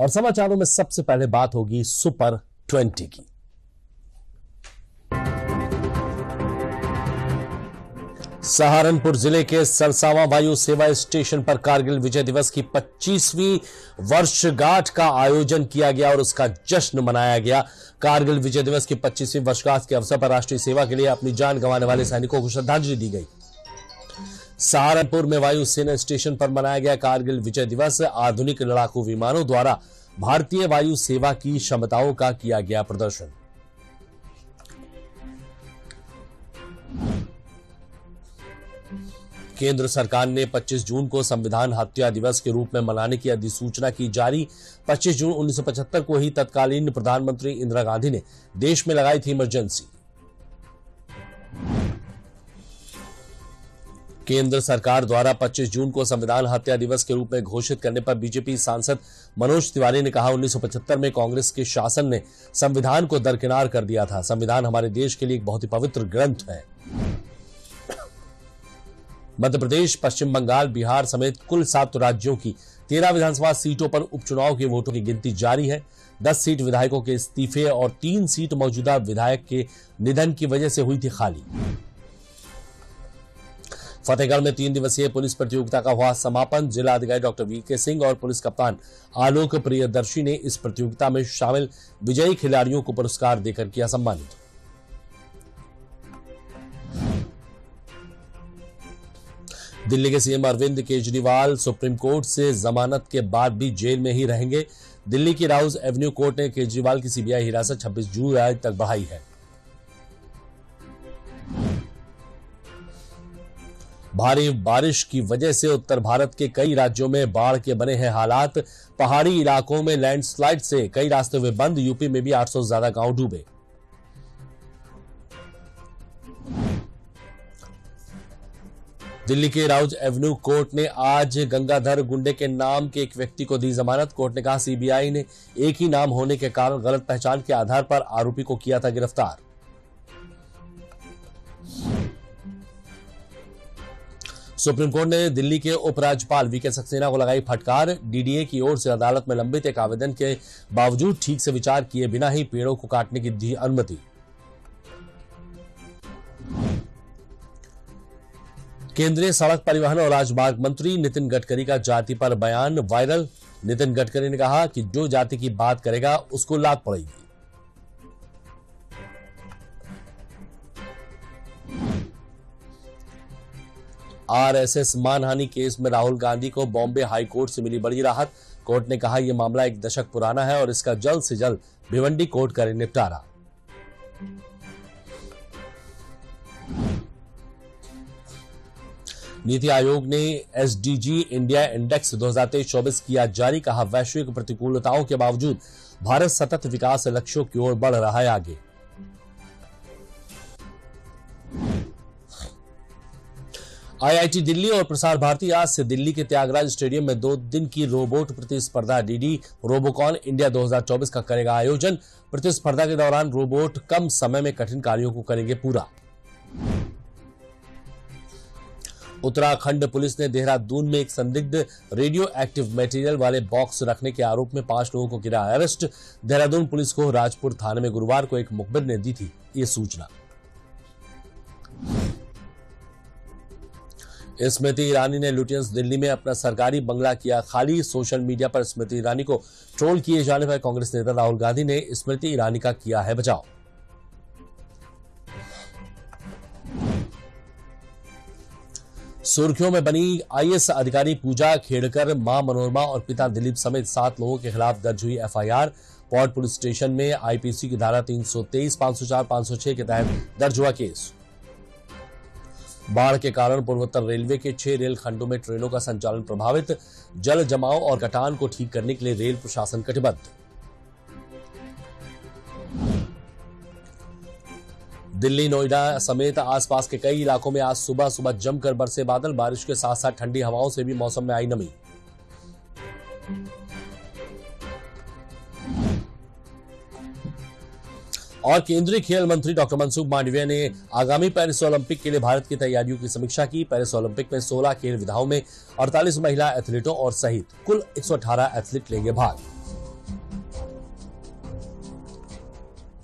और समाचारों में सबसे पहले बात होगी सुपर 20 की। सहारनपुर जिले के सरसावा वायु सेवा स्टेशन पर कारगिल विजय दिवस की 25वीं वर्षगांठ का आयोजन किया गया और उसका जश्न मनाया गया। कारगिल विजय दिवस की 25वीं वर्षगांठ के अवसर पर राष्ट्रीय सेवा के लिए अपनी जान गंवाने वाले सैनिकों को श्रद्धांजलि दी गई। सहारनपुर में वायुसेना स्टेशन पर मनाया गया कारगिल विजय दिवस। आधुनिक लड़ाकू विमानों द्वारा भारतीय वायु सेवा की क्षमताओं का किया गया प्रदर्शन। केंद्र सरकार ने 25 जून को संविधान हत्या दिवस के रूप में मनाने की अधिसूचना की जारी। 25 जून 1975 को ही तत्कालीन प्रधानमंत्री इंदिरा गांधी ने देश में लगाई थी इमरजेंसी। केंद्र सरकार द्वारा 25 जून को संविधान हत्या दिवस के रूप में घोषित करने पर बीजेपी सांसद मनोज तिवारी ने कहा, 1975 में कांग्रेस के शासन ने संविधान को दरकिनार कर दिया था। संविधान हमारे देश के लिए एक बहुत ही पवित्र ग्रंथ है। मध्य प्रदेश, पश्चिम बंगाल, बिहार समेत कुल 7 राज्यों की 13 विधानसभा सीटों पर उपचुनाव के वोटों की गिनती जारी है। 10 सीट विधायकों के इस्तीफे और 3 सीट मौजूदा विधायक के निधन की वजह से हुई थी खाली। फतेहगढ़ में 3 दिवसीय पुलिस प्रतियोगिता का हुआ समापन। जिला अधिकारी डॉक्टर वीके सिंह और पुलिस कप्तान आलोक प्रियदर्शी ने इस प्रतियोगिता में शामिल विजयी खिलाड़ियों को पुरस्कार देकर किया सम्मानित। दिल्ली के CM Arvind Kejriwal supreme court से जमानत के बाद भी जेल में ही रहेंगे। दिल्ली की राउज़ एवेन्यू कोर्ट ने केजरीवाल की सीबीआई हिरासत 26 जुलाई तक बढ़ाई है। भारी बारिश की वजह से उत्तर भारत के कई राज्यों में बाढ़ के बने हैं हालात। पहाड़ी इलाकों में लैंडस्लाइड से कई रास्ते हुए बंद। यूपी में भी 800 से ज्यादा गांव डूबे। दिल्ली के राउज़ एवेन्यू कोर्ट ने आज गंगाधर गुंडे के नाम के एक व्यक्ति को दी जमानत। कोर्ट ने कहा, सीबीआई ने एक ही नाम होने के कारण गलत पहचान के आधार पर आरोपी को किया था गिरफ्तार। सुप्रीम कोर्ट ने दिल्ली के उपराज्यपाल वीके सक्सेना को लगाई फटकार। डीडीए की ओर से अदालत में लंबित एक आवेदन के बावजूद ठीक से विचार किए बिना ही पेड़ों को काटने की दी अनुमति। केंद्रीय सड़क परिवहन और राजमार्ग मंत्री नितिन गडकरी का जाति पर बयान वायरल। नितिन गडकरी ने कहा कि जो जाति की बात करेगा उसको लात पड़ेगी। आरएसएस मानहानि केस में राहुल गांधी को बॉम्बे हाई कोर्ट से मिली बड़ी राहत। कोर्ट ने कहा, यह मामला एक दशक पुराना है और इसका जल्द से जल्द भिवंडी कोर्ट करे निपटारा। नीति आयोग ने एसडीजी इंडिया इंडेक्स 2023-24 किया जारी। कहा, वैश्विक प्रतिकूलताओं के बावजूद भारत सतत विकास लक्ष्यों की ओर बढ़ रहा है आगे। आईआईटी दिल्ली और प्रसार भारती आज से दिल्ली के त्यागराज स्टेडियम में 2 दिन की रोबोट प्रतिस्पर्धा डीडी रोबोकॉन इंडिया 2024 का करेगा आयोजन। प्रतिस्पर्धा के दौरान रोबोट कम समय में कठिन कार्यों को करेंगे पूरा। उत्तराखंड पुलिस ने देहरादून में एक संदिग्ध रेडियो एक्टिव मटेरियल वाले बॉक्स रखने के आरोप में 5 लोगों को किया अरेस्ट। देहरादून पुलिस को राजपुर थाने में गुरुवार को एक मुखबिर ने दी थी ये सूचना। स्मृति ईरानी ने लुटियंस दिल्ली में अपना सरकारी बंगला किया खाली। सोशल मीडिया पर स्मृति ईरानी को ट्रोल किए जाने पर कांग्रेस नेता राहुल गांधी ने स्मृति ईरानी का किया है बचाव। सुर्खियों में बनी आईएएस अधिकारी पूजा खेड़कर, मां मनोरमा और पिता दिलीप समेत 7 लोगों के खिलाफ दर्ज हुई एफआईआर। पॉट पुलिस स्टेशन में आईपीसी की धारा 323, 504, 506 के तहत दर्ज हुआ केस। बाढ़ के कारण पूर्वोत्तर रेलवे के 6 रेल खंडों में ट्रेनों का संचालन प्रभावित। जल जमाव और कटान को ठीक करने के लिए रेल प्रशासन कटिबद्ध। दिल्ली, नोएडा समेत आसपास के कई इलाकों में आज सुबह जमकर बरसे बादल। बारिश के साथ साथ ठंडी हवाओं से भी मौसम में आई नमी। और केंद्रीय खेल मंत्री डॉक्टर मनसुख मांडविया ने आगामी पेरिस ओलंपिक के लिए भारत की तैयारियों की समीक्षा की। पेरिस ओलंपिक में 16 खेल विधाओं में 48 महिला एथलीटों और सहित कुल 118 एथलीट लेंगे भाग।